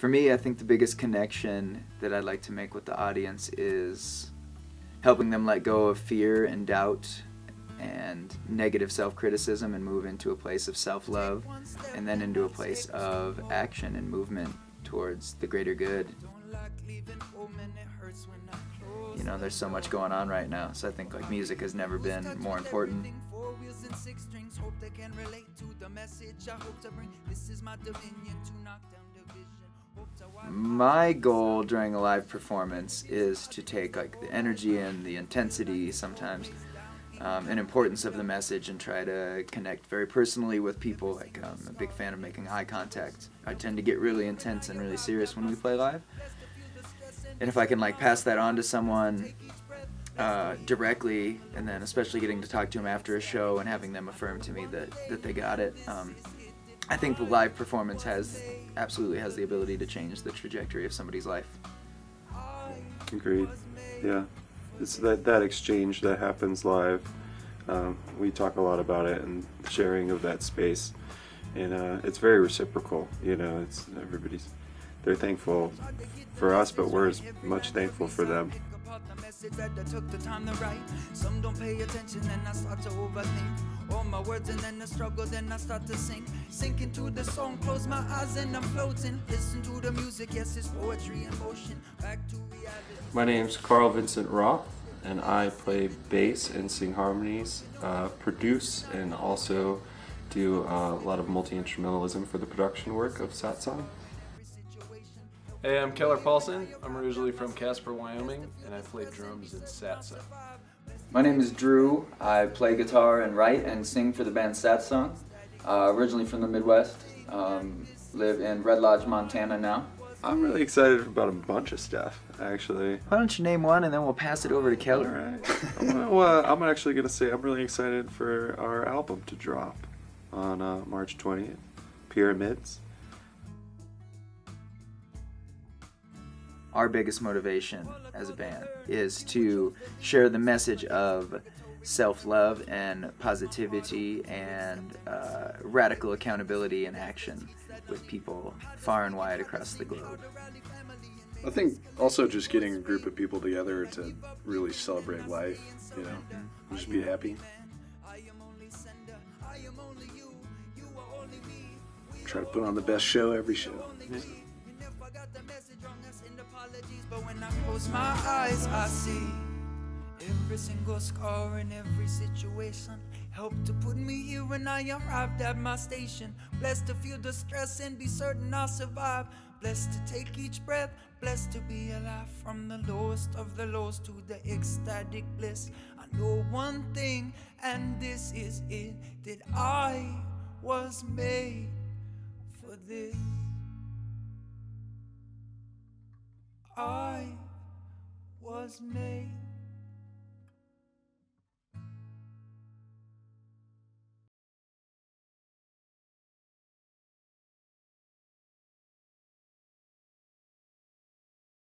For me, I think the biggest connection that I'd like to make with the audience is helping them let go of fear and doubt and negative self-criticism and move into a place of self-love, and then into a place of action and movement towards the greater good. You know, there's so much going on right now, so I think like music has never been more important. My goal during a live performance is to take like the energy and the intensity sometimes and importance of the message and try to connect very personally with people. Like, I'm a big fan of making eye contact. I tend to get really intense and really serious when we play live. And if I can like pass that on to someone directly, and then especially getting to talk to them after a show and having them affirm to me that they got it, I think the live performance absolutely has the ability to change the trajectory of somebody's life. Agreed. Yeah. It's that exchange that happens live. We talk a lot about it and sharing of that space, and it's very reciprocal. You know, they're thankful for us, but we're as much thankful for them. My name's Carl Vincent Roth, and I play bass and sing harmonies, produce, and also do a lot of multi-instrumentalism for the production work of Satsang. Hey, I'm Keller Paulson. I'm originally from Casper, Wyoming, and I play drums in Satsang. My name is Drew. I play guitar and write and sing for the band Satsang. Originally from the Midwest, live in Red Lodge, Montana now. I'm really excited about a bunch of stuff, actually. Why don't you name one and then we'll pass it over to Keller. All right. I'm actually going to say I'm really excited for our album to drop on March 20th, Pyramids. Our biggest motivation as a band is to share the message of self-love and positivity and radical accountability and action with people far and wide across the globe. I think also just getting a group of people together to really celebrate life, you know, just be happy. Try to put on the best show every show. Yeah. But when I close my eyes, I see every single scar in every situation. Helped to put me here when I arrived at my station. Blessed to feel the stress and be certain I'll survive. Blessed to take each breath. Blessed to be alive. From the lowest of the lowest to the ecstatic bliss. I know one thing, and this is it, that I was made for this. I was made